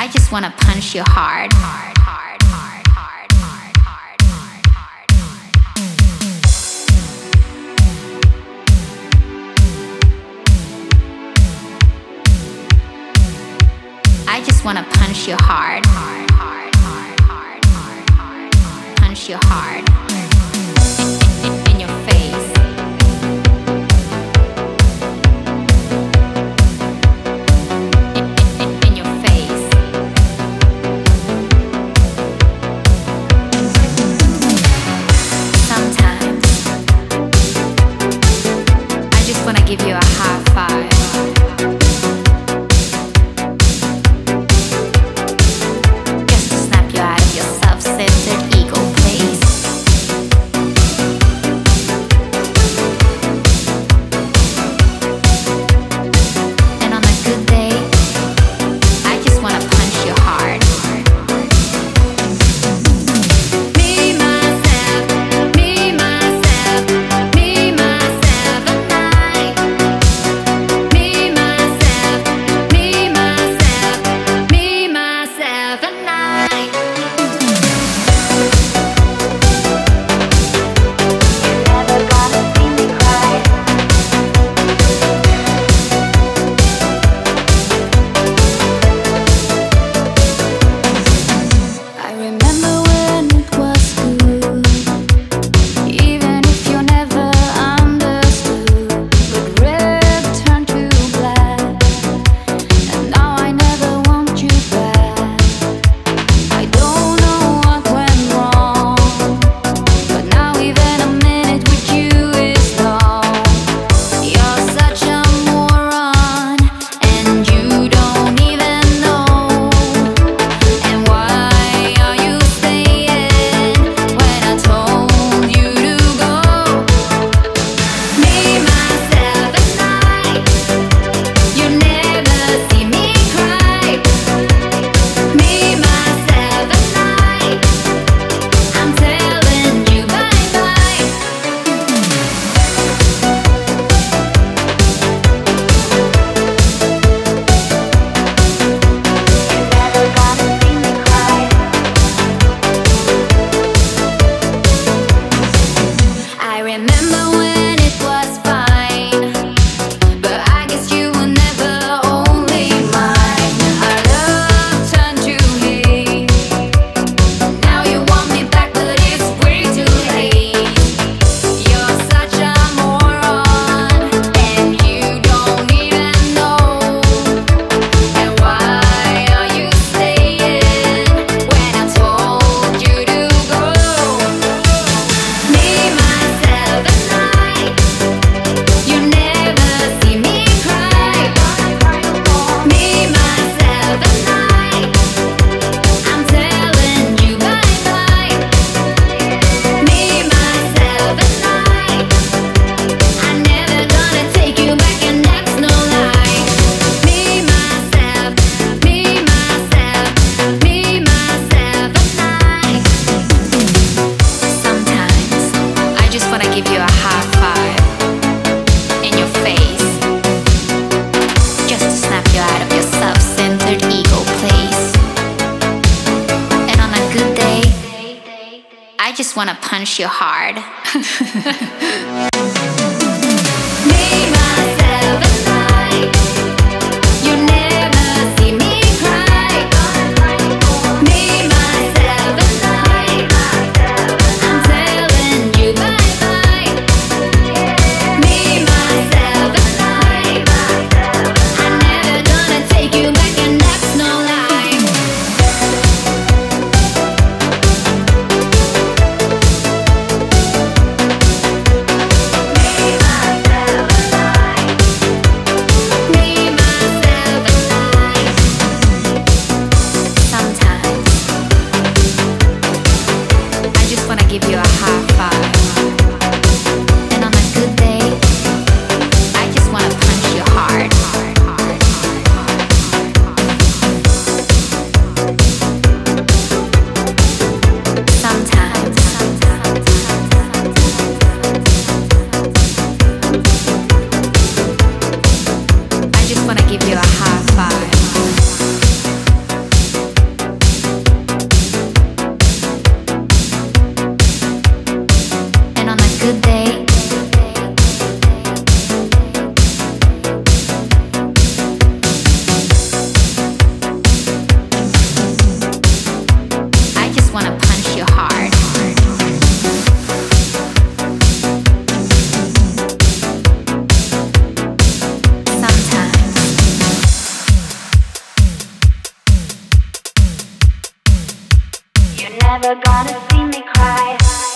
I just wanna punch you hard. I just wanna punch you hard. Punch you hard. Give you a high five. Just to snap you out of your self-centered ego, please. And on a good day, I just wanna punch you hard. Me, myself, me, myself. Give you a high five in your face, just to snap you out of your self-centered ego, please. And on a good day, I just wanna punch you hard. Me, myself, and I. never gonna see me cry.